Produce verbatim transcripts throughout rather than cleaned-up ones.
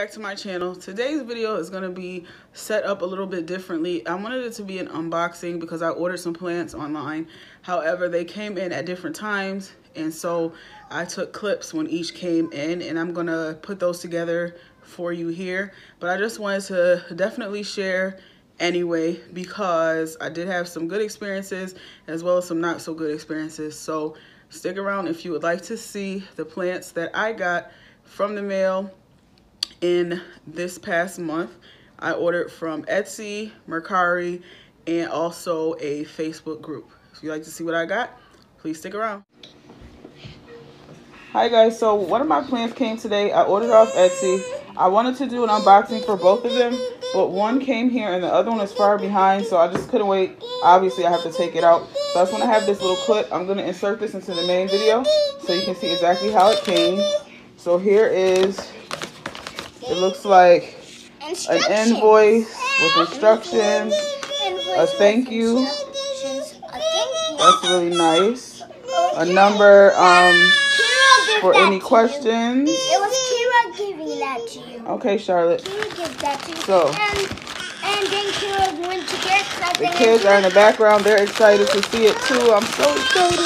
back to my channel. Today's video is going to be set up a little bit differently. I wanted it to be an unboxing because I ordered some plants online. However, they came in at different times, and so I took clips when each came in, and I'm going to put those together for you here. But I just wanted to definitely share anyway because I did have some good experiences as well as some not so good experiences. So stick around if you would like to see the plants that I got from the mail in this past month. I ordered from Etsy, Mercari, and also a Facebook group. If you'd like to see what I got, please stick around. Hi guys, so one of my plants came today. I ordered off Etsy. I wanted to do an unboxing for both of them, but one came here and the other one is far behind, so I just couldn't wait. Obviously, I have to take it out. So I just want to have this little clip. I'm going to insert this into the main video so you can see exactly how it came. So here is, it looks like an invoice with instructions, a thank you. That's really nice. A number um, for any questions. It was Kira giving that to you. Okay, Charlotte. Kira gave that to you. So, and then Kira went to get something. The kids are in the background. They're excited to see it too. I'm so excited.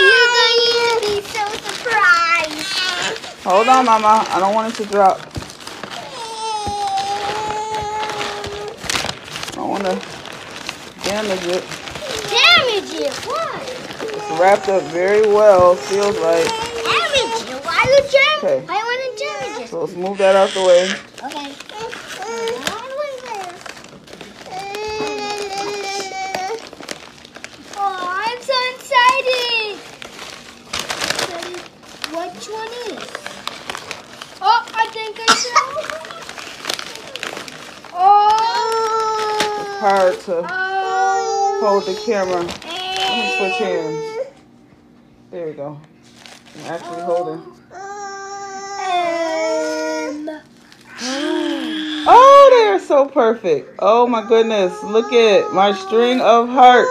You're going to be so surprised. Hold on, Mama. I don't want it to drop. I don't want to damage it. Damage it? What? It's wrapped up very well, feels like. Damage it? Why would you? Okay. I want to damage it. So let's move that out the way. Okay. Oh, I'm so excited. Which one is? Oh, I think I saw. Oh. It's hard to oh. hold the camera. Let me switch hands. There we go. I'm actually holding. Um. Oh, they are so perfect. Oh my goodness. Look at my string of hearts.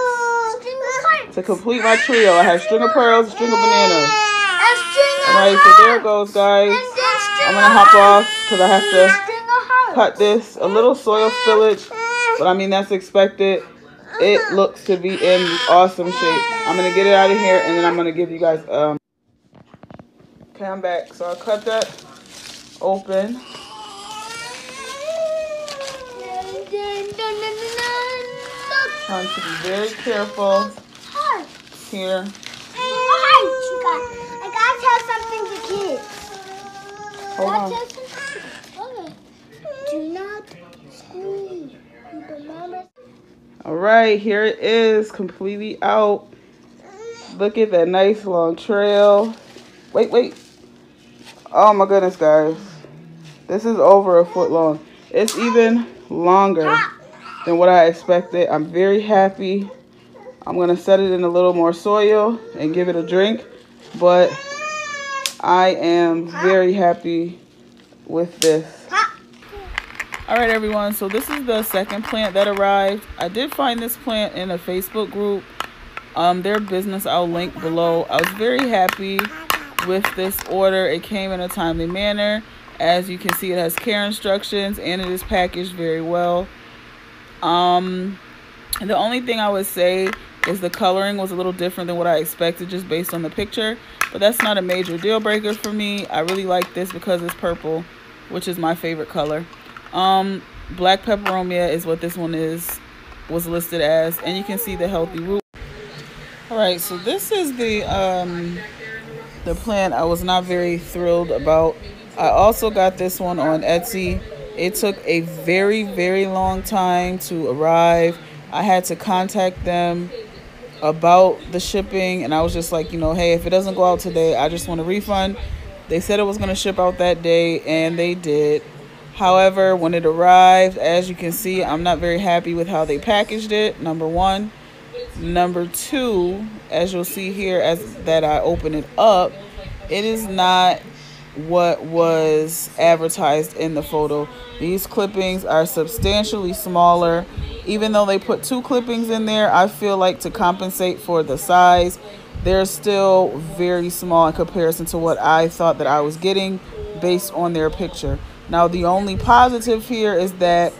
String of hearts. To complete my trio, I have string of pearls, string of bananas. Alright, so there it goes, guys. I'm going to hop off because I have to cut this. A little soil spillage, but I mean, that's expected. It looks to be in awesome shape. I'm going to get it out of here, and then I'm going to give you guys... Um... Okay, I'm back. So I cut that open. Trying to be very careful here. Tell something to kids. Hold on. Okay. Do not squeeze. All right, here it is, completely out. Look at that nice long trail. Wait, wait. Oh my goodness, guys. This is over a foot long. It's even longer than what I expected. I'm very happy. I'm gonna set it in a little more soil and give it a drink, but I am very happy with this. All right, everyone. So this is the second plant that arrived. I did find this plant in a Facebook group. Um, their business I'll link below. I was very happy with this order. It came in a timely manner. As you can see, it has care instructions and it is packaged very well. Um, the only thing I would say is the coloring was a little different than what I expected just based on the picture. But that's not a major deal breaker for me. I really like this because it's purple, which is my favorite color. Um, black pepperomia is what this one is, was listed as. And you can see the healthy root. All right, so this is the, um, the plant I was not very thrilled about. I also got this one on Etsy. It took a very, very long time to arrive. I had to contact them about the shipping, and I was just like, you know, hey, if it doesn't go out today, I just want a refund. They said it was going to ship out that day, and they did. However, when it arrived, as you can see, I'm not very happy with how they packaged it, number one. Number two, as you'll see here as that I open it up, it is not what was advertised in the photo. These clippings are substantially smaller. Even though they put two clippings in there, I feel like to compensate for the size, they're still very small in comparison to what I thought that I was getting based on their picture. Now the only positive here is that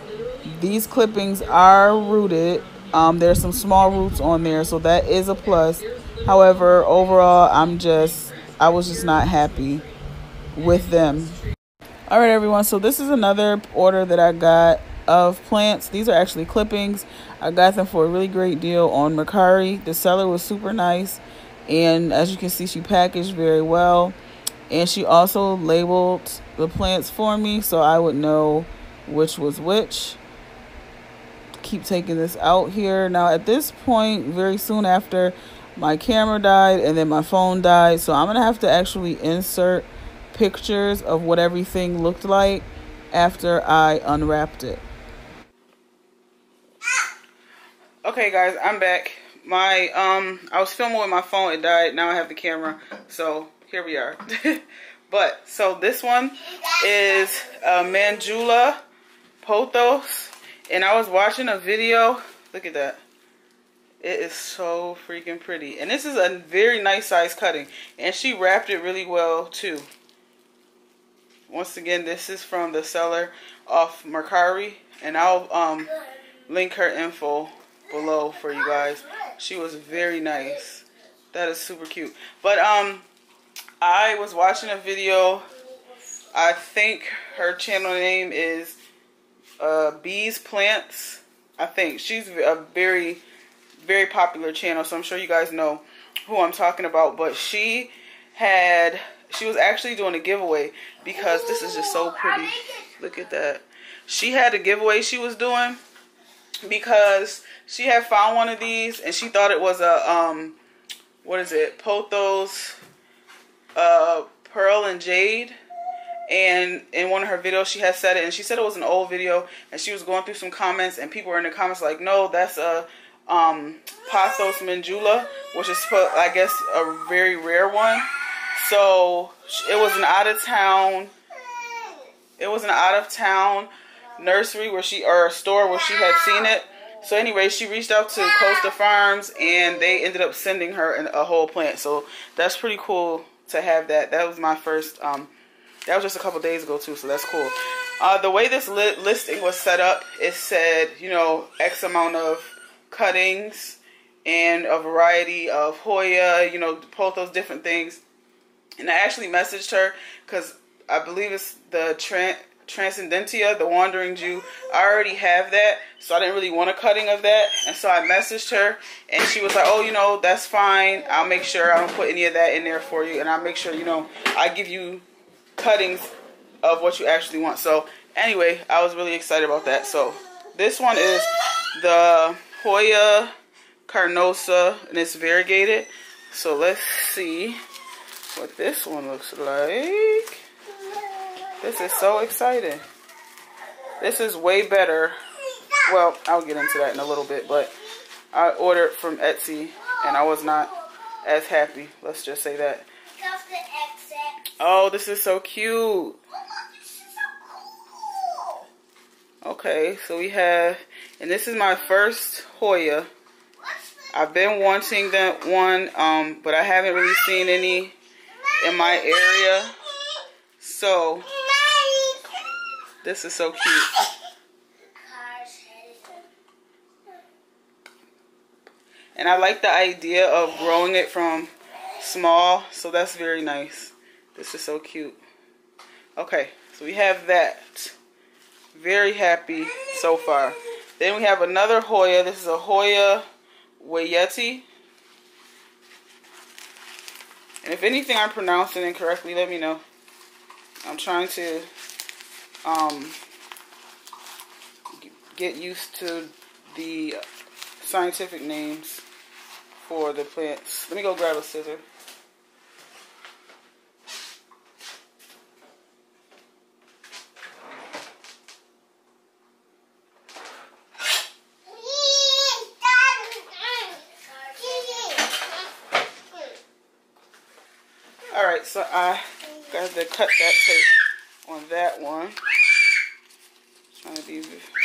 these clippings are rooted. Um, there's some small roots on there, so that is a plus. However, overall, I'm just, I was just not happy with them. All right, everyone, so this is another order that I got of plants. These are actually clippings. I got them for a really great deal on Mercari. The seller was super nice, and as you can see, she packaged very well, and she also labeled the plants for me so I would know which was which. Keep taking this out here. Now at this point, very soon after, my camera died and then my phone died, so I'm gonna have to actually insert pictures of what everything looked like after I unwrapped it. Okay guys, I'm back. My um I was filming with my phone, it died, now I have the camera, so here we are. But so this one is uh, Manjula Pothos. And I was watching a video. Look at that. It is so freaking pretty. And this is a very nice size cutting. And she wrapped it really well too. Once again, this is from the seller off Mercari. And I'll um, link her info below for you guys. She was very nice. That is super cute. But um, I was watching a video. I think her channel name is... Uh, Bees Plants, I think. She's a very, very popular channel, so I'm sure you guys know who I'm talking about. But she had, she was actually doing a giveaway because this is just so pretty. Look at that. She had a giveaway she was doing because she had found one of these and she thought it was a, um, what is it? Pothos, uh, Pearl and Jade. And in one of her videos, she had said it, and she said it was an old video, and she was going through some comments, and people were in the comments like, no, that's a um, Pothos Manjula, which is, I guess, a very rare one. So it was an out-of-town, it was an out-of-town nursery where she, or a store where she had seen it. So anyway, she reached out to Costa Farms, and they ended up sending her an, a whole plant. So that's pretty cool to have that. That was my first um That was just a couple days ago, too, so that's cool. Uh, the way this li listing was set up, it said, you know, X amount of cuttings and a variety of Hoya, you know, both those different things. And I actually messaged her because I believe it's the Tran Transcendentia, the Wandering Jew. I already have that, so I didn't really want a cutting of that. And so I messaged her, and she was like, oh, you know, that's fine. I'll make sure I don't put any of that in there for you, and I'll make sure, you know, I give you cuttings of what you actually want. So anyway, I was really excited about that. So this one is the Hoya Carnosa, and it's variegated. So let's see what this one looks like. This is so exciting. This is way better. Well, I'll get into that in a little bit, but I ordered from Etsy and I was not as happy. Let's just say that. Oh, this is so cute. Oh, look, this is so cool. Okay, so we have, and this is my first Hoya. I've been wanting that one, um, but I haven't really seen any in my area. So, this is so cute. And I like the idea of growing it from small, so that's very nice. This is so cute. Okay, so we have that. Very happy so far. Then we have another Hoya. This is a Hoya Wayeti. And if anything I'm pronouncing incorrectly, let me know. I'm trying to um, get used to the scientific names for the plants. Let me go grab a scissor. So I got to cut that tape on that one. Trying to be